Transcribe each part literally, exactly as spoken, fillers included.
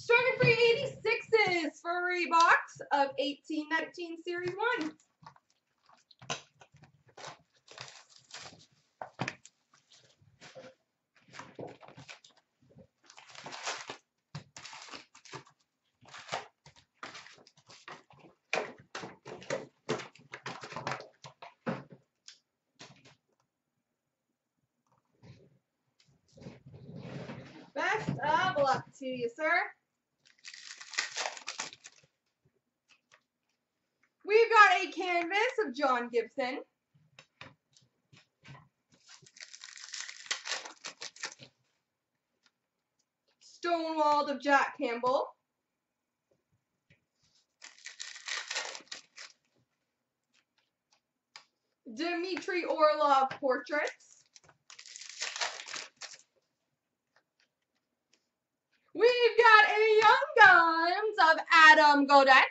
Strong and Free eighty-sixes for a box of eighteen nineteen Series one. Best of luck to you, sir. We've got a canvas of John Gibson. Stonewalled of Jack Campbell. Dimitri Orlov portraits. We've got a Young Guns of Adam Godet.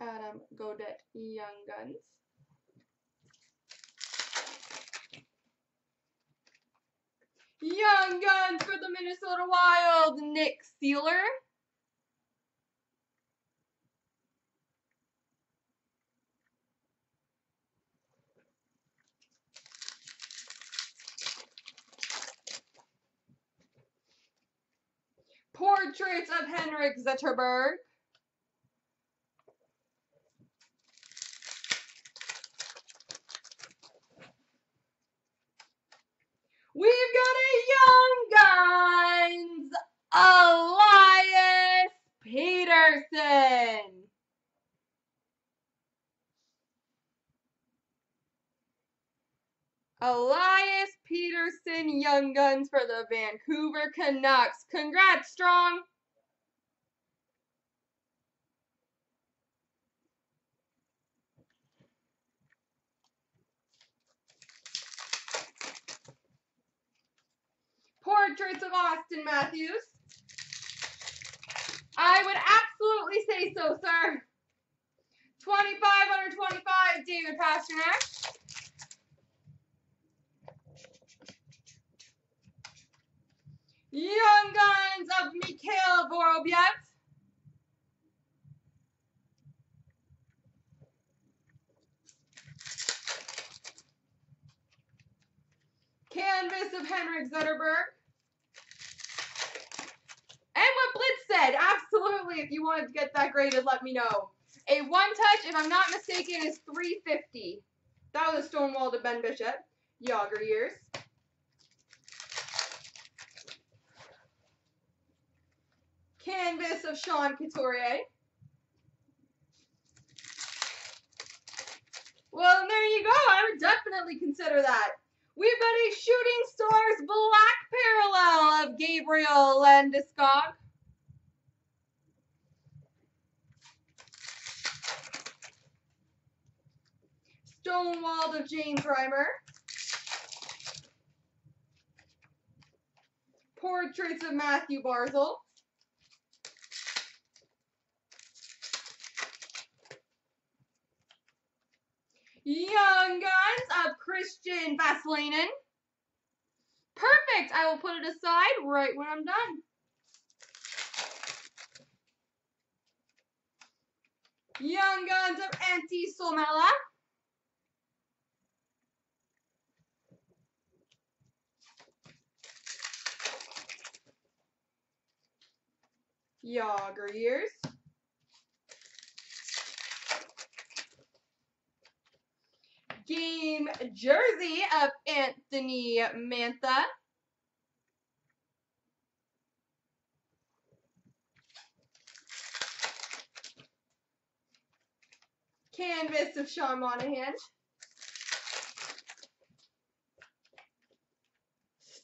Adam Godet, Young Guns. Young Guns for the Minnesota Wild, Nick Seeler. Portraits of Henrik Zetterberg. We've got a Young Guns, Elias Pettersson. Elias Pettersson, Young Guns for the Vancouver Canucks. Congrats, Strong. Portraits of Austin Matthews. I would absolutely say so, sir. twenty-five under twenty-five, David Pasternak. Young Guns of Mikhail Borobiet. Canvas of Henrik Zetterberg. And what Blitz said, absolutely, if you wanted to get that graded, let me know. A one-touch, if I'm not mistaken, is three fifty. That was a stonewall to Ben Bishop. Yager years. Canvas of Sean Couturier. Well, there you go. I would definitely consider that. We've got a Shooting Stars Black Parallel of Gabriel Landeskog. Stonewalled of James Reimer. Portraits of Matthew Barzal. Young Guns of Christian Vaselainen. Perfect. I will put it aside right when I'm done. Young Guns of Auntie Solmela. Yager years. Game jersey of Anthony Mantha. Canvas of Sean Monahan.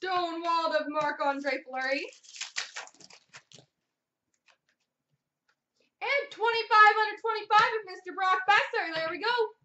Stonewalled of Marc-Andre Fleury. And twenty-five under twenty-five of Mister Brock Besser. There we go.